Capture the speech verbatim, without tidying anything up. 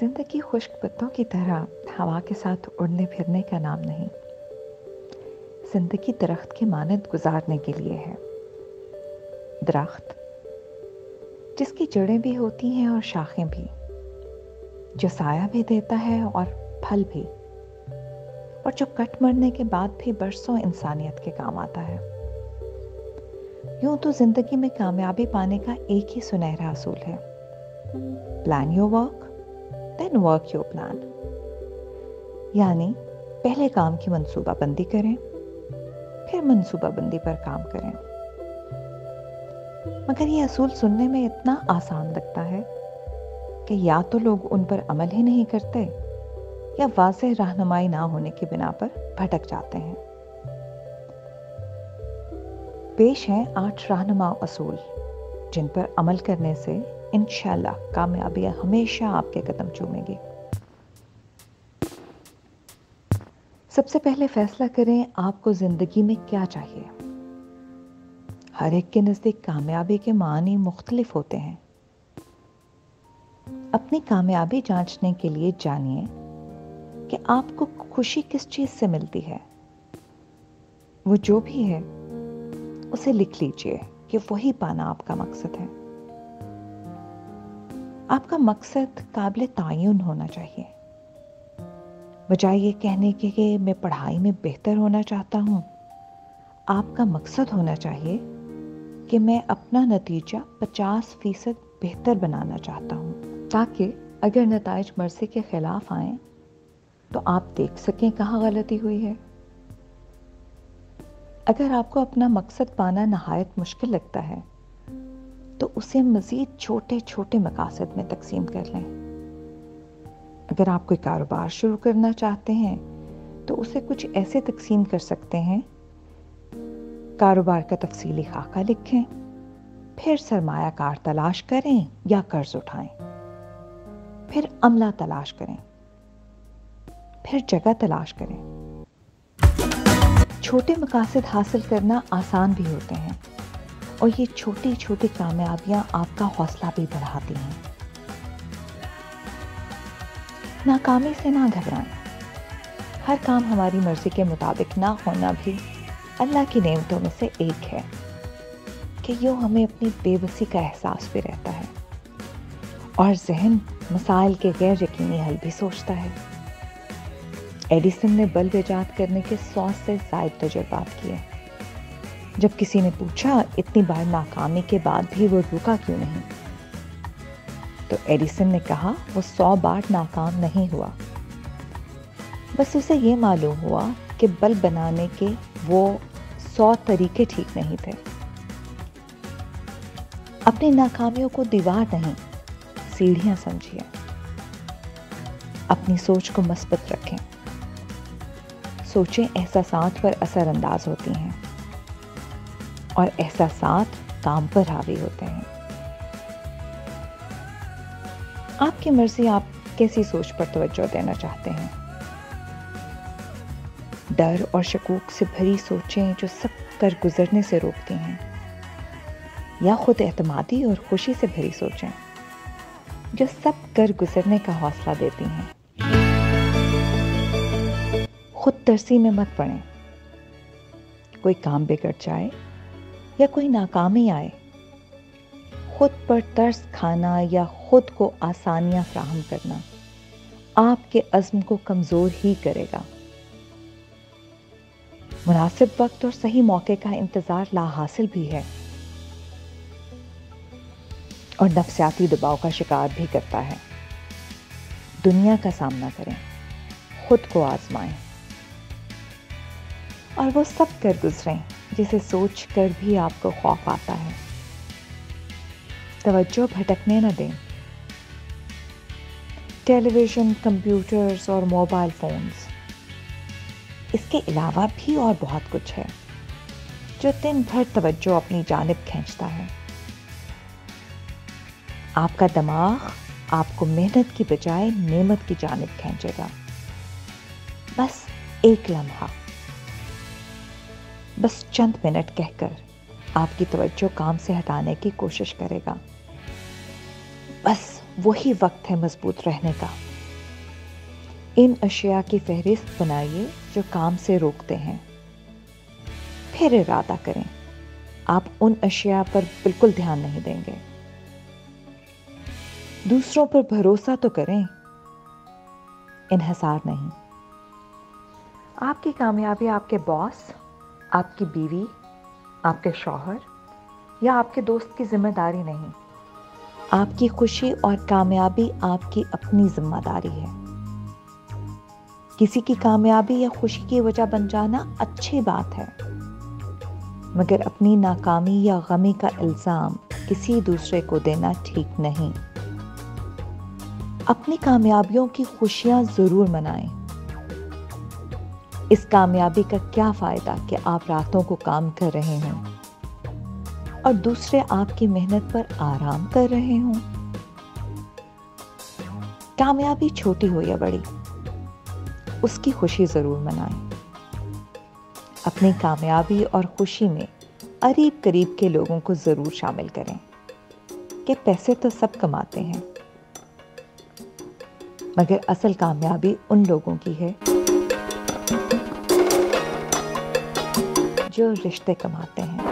जिंदगी खुश्क पत्तों की तरह हवा के साथ उड़ने फिरने का नाम नहीं, जिंदगी दरख्त के मानंद गुजारने के लिए है। दरख्त जिसकी जड़ें भी होती हैं और शाखें भी, जो साया भी देता है और फल भी, और जो कट मरने के बाद भी बरसों इंसानियत के काम आता है। यूं तो जिंदगी में कामयाबी पाने का एक ही सुनहरा असूल है, plan your work then work your plan. यानी पहले काम की मंसूबाबंदी करें, फिर मंसूबाबंदी पर काम करें। मगर यह असूल सुनने में इतना आसान लगता है कि या तो लोग उन पर अमल ही नहीं करते या वाज़ेह रहनुमाई ना होने की बिना पर भटक जाते हैं। पेश हैं आठ रहनुमा असूल जिन पर अमल करने से इंशाअल्लाह कामयाबी हमेशा आपके कदम चूमेगी। सबसे पहले फैसला करें आपको जिंदगी में क्या चाहिए। हर एक के नज़दीक कामयाबी के मानी मुख्तलिफ होते हैं। अपनी कामयाबी जांचने के लिए जानिए कि आपको खुशी किस चीज़ से मिलती है। वो जो भी है उसे लिख लीजिए कि वही पाना आपका मकसद है। आपका मकसद काबिल तायुन होना चाहिए। बजाय ये कहने के कि मैं पढ़ाई में बेहतर होना चाहता हूँ, आपका मकसद होना चाहिए कि मैं अपना नतीजा पचास फीसद बेहतर बनाना चाहता हूँ, ताकि अगर नताइज मर्जी के ख़िलाफ़ आएँ तो आप देख सकें कहाँ गलती हुई है। अगर आपको अपना मकसद पाना नहायत मुश्किल लगता है तो उसे मज़ीद छोटे छोटे मकासद में तकसीम कर लें। अगर आप कोई कारोबार शुरू करना चाहते हैं तो उसे कुछ ऐसे तकसीम कर सकते हैं, कारोबार का तफसीली खाका लिखें, फिर सरमायाकार तलाश करें या कर्ज़ उठाएं, फिर अमला तलाश करें, फिर जगह तलाश करें। छोटे मकासद हासिल करना आसान भी होते हैं और ये छोटी छोटी कामयाबियां आपका हौसला भी बढ़ाती हैं। नाकामी से ना घबराएं। हर काम हमारी मर्जी के मुताबिक ना होना भी अल्लाह की नेमतों में से एक है कि यूँ हमें अपनी बेबसी का एहसास भी रहता है और जहन मसाइल के गैर यकीनी हल भी सोचता है। एडिसन ने बल्ब ईजाद करने के सौ से ज़ायद तजुर्बात किए। जब किसी ने पूछा इतनी बार नाकामी के बाद भी वो रुका क्यों नहीं, तो एडिसन ने कहा वो सौ बार नाकाम नहीं हुआ, बस उसे ये मालूम हुआ कि बल्ब बनाने के वो सौ तरीके ठीक नहीं थे। अपनी नाकामियों को दीवार नहीं सीढ़ियां समझिए। अपनी सोच को मस्बत रखें। सोचें एहसासात पर असरअंदाज होती हैं और एहसासात काम पर हावी होते हैं। आपकी मर्जी आप कैसी सोच पर तवज्जो देना चाहते हैं। डर और शकूक से भरी सोचें जो सब कर गुजरने से रोकती हैं, या खुद एतमादी और खुशी से भरी सोचें जो सब कर गुजरने का हौसला देती हैं। खुद तरसी में मत पड़ें। कोई काम बिगड़ जाए या कोई नाकामी आए, खुद पर तरस खाना या खुद को आसानियां फ्राहम करना आपके अज़्म को कमज़ोर ही करेगा। मुनासिब वक्त और सही मौके का इंतज़ार लाहासिल भी है और नफ्सियाती दबाव का शिकार भी करता है। दुनिया का सामना करें, खुद को आजमाएं और वो सब कर गुजरें जिसे सोच कर भी आपको खौफ आता है। तवज्जो भटकने न दें। टेलीविज़न, कंप्यूटर्स और मोबाइल फ़ोन्स, इसके अलावा भी और बहुत कुछ है जो दिन भर तवज्जो अपनी जानिब खींचता है। आपका दिमाग आपको मेहनत की बजाय नेमत की जानिब खींचेगा। बस एक लम्हा, बस चंद मिनट कहकर आपकी तवज्जो काम से हटाने की कोशिश करेगा। बस वही वक्त है मजबूत रहने का। इन अशिया की फहरिस्त बनाइए जो काम से रोकते हैं। फिर इरादा करें, आप उन अशिया पर बिल्कुल ध्यान नहीं देंगे। दूसरों पर भरोसा तो करें, इन्हसार नहीं। आपकी कामयाबी आपके बॉस, आपकी बीवी, आपके शौहर या आपके दोस्त की जिम्मेदारी नहीं। आपकी खुशी और कामयाबी आपकी अपनी जिम्मेदारी है। किसी की कामयाबी या खुशी की वजह बन जाना अच्छी बात है, मगर अपनी नाकामी या गमी का इल्ज़ाम किसी दूसरे को देना ठीक नहीं। अपनी कामयाबियों की खुशियां ज़रूर मनाएं। इस कामयाबी का क्या फ़ायदा कि आप रातों को काम कर रहे हों और दूसरे आपकी मेहनत पर आराम कर रहे हों। कामयाबी छोटी हो या बड़ी, उसकी खुशी ज़रूर मनाएं। अपनी कामयाबी और खुशी में करीब करीब के लोगों को ज़रूर शामिल करें कि पैसे तो सब कमाते हैं, मगर असल कामयाबी उन लोगों की है जो रिश्ते कमाते हैं।